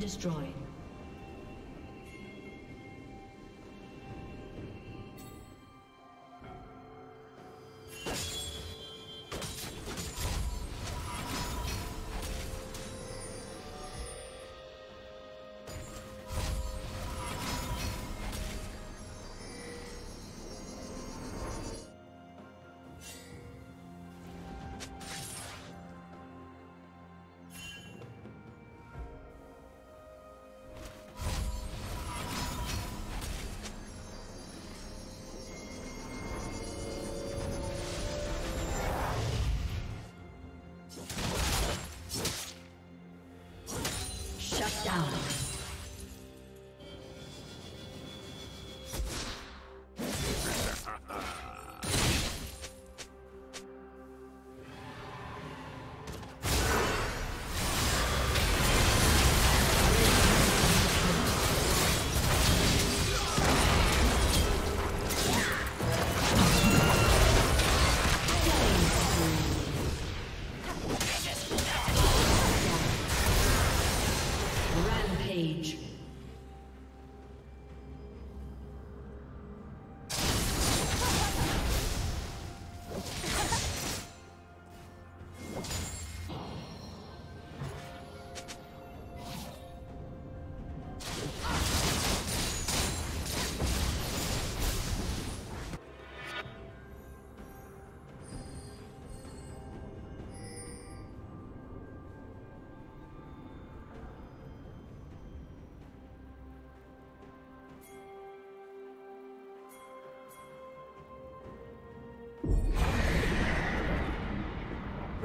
Destroyed.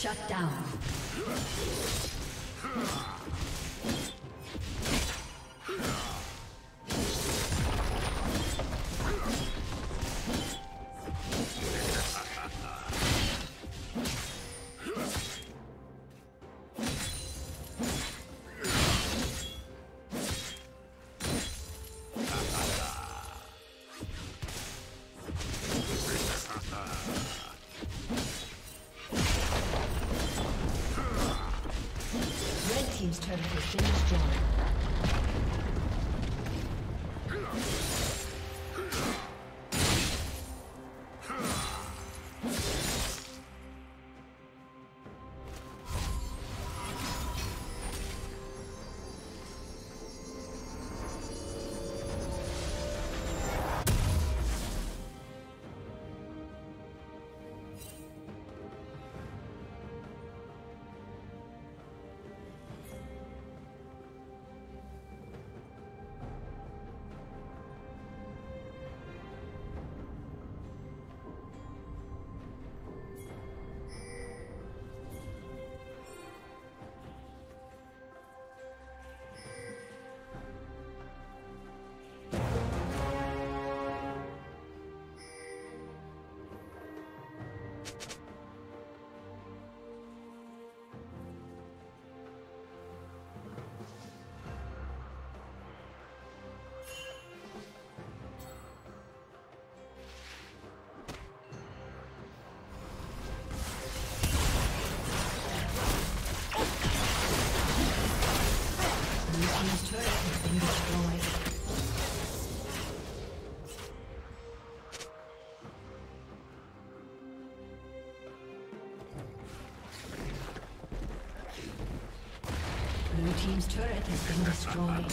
Shut down. Team's turret has been destroyed.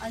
A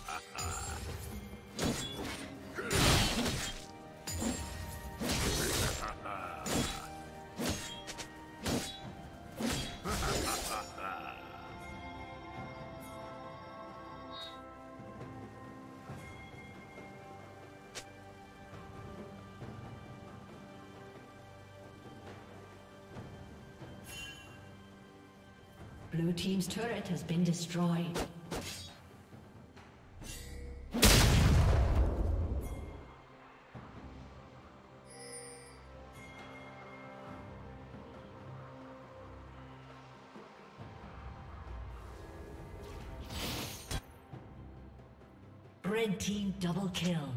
Blue team's turret has been destroyed. Red team double kill.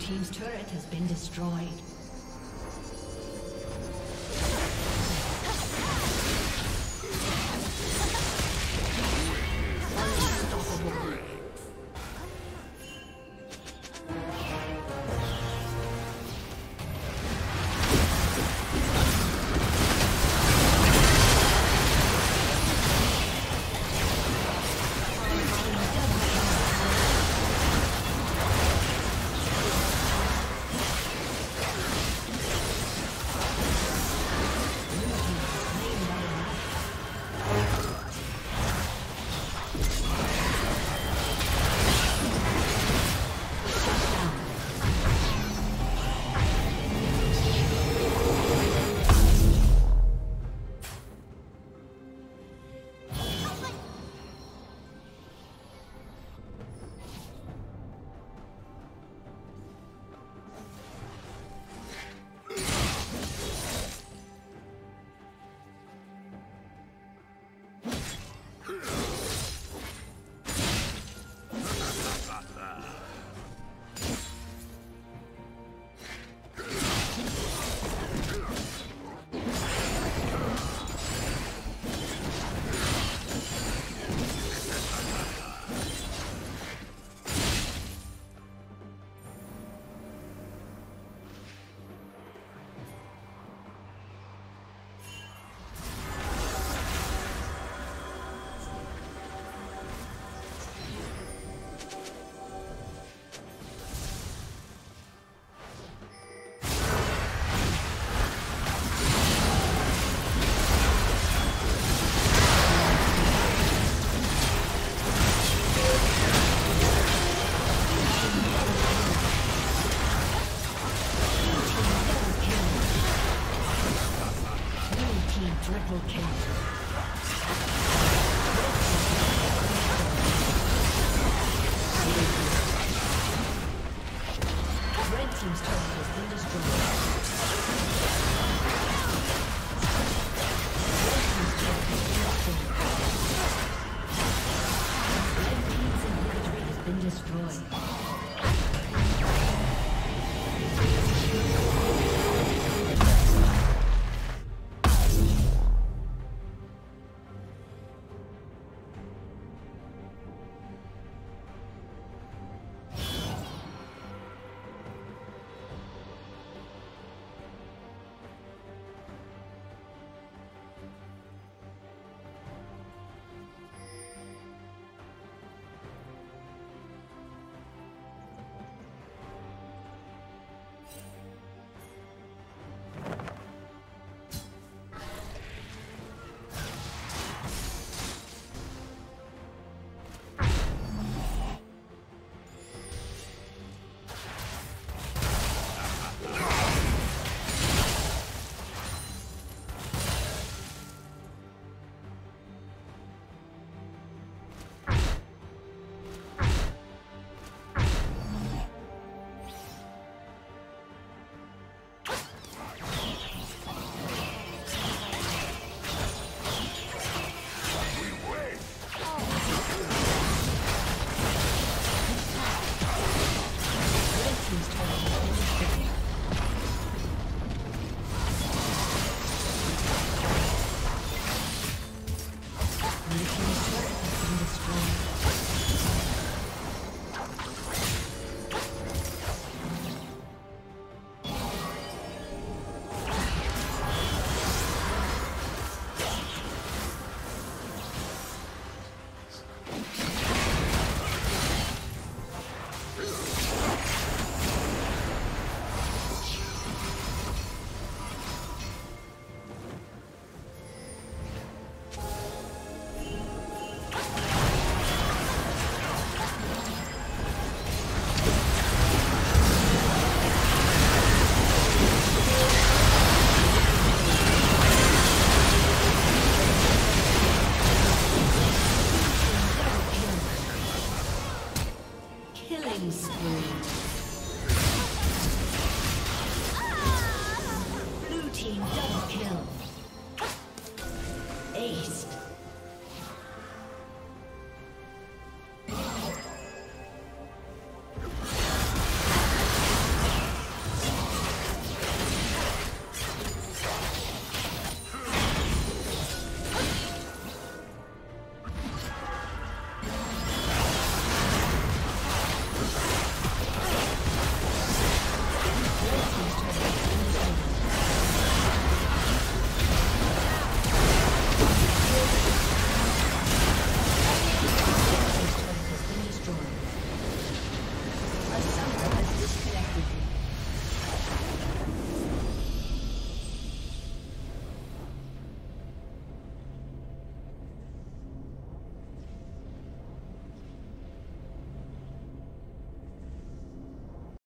Team's turret has been destroyed. Double kill. Red team's turret has been destroyed. Red team's inhibitor has been destroyed.